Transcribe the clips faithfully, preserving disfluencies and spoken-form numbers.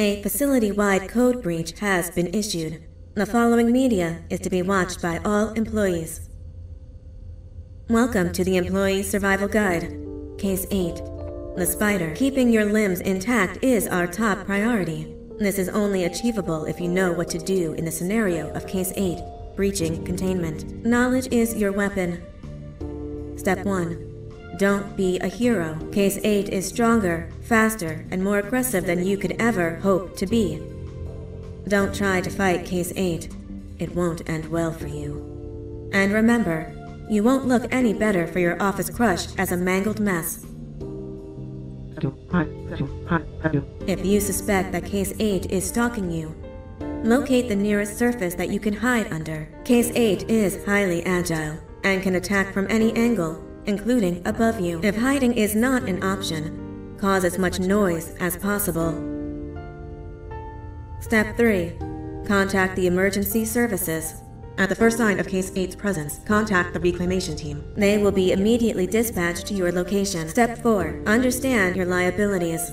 A facility-wide code breach has been issued. The following media is to be watched by all employees. Welcome to the Employee Survival Guide. Case eight. The spider. Keeping your limbs intact is our top priority. This is only achievable if you know what to do in the scenario of Case eight, breaching containment. Knowledge is your weapon. Step one. Don't be a hero. Case eight is stronger, faster, and more aggressive than you could ever hope to be. Don't try to fight Case eight. It won't end well for you. And remember, you won't look any better for your office crush as a mangled mess. If you suspect that Case eight is stalking you, locate the nearest surface that you can hide under. Case eight is highly agile and can attack from any angle, including above you. If hiding is not an option, cause as much noise as possible. Step three. Contact the emergency services. At the first sign of Case eight's presence, contact the reclamation team. They will be immediately dispatched to your location. Step four. Understand your liabilities.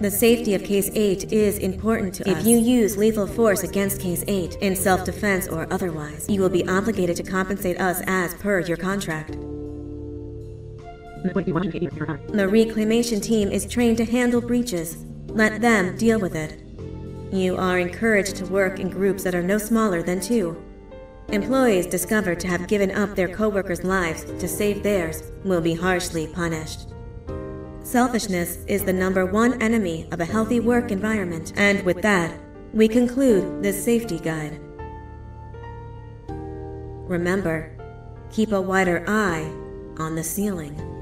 The safety of Case eight is important to us. If you use lethal force against Case eight, in self-defense or otherwise, you will be obligated to compensate us as per your contract. The reclamation team is trained to handle breaches. Let them deal with it. You are encouraged to work in groups that are no smaller than two. Employees discovered to have given up their coworkers' lives to save theirs will be harshly punished. Selfishness is the number one enemy of a healthy work environment, and with that, we conclude this safety guide. Remember, keep a wider eye on the ceiling.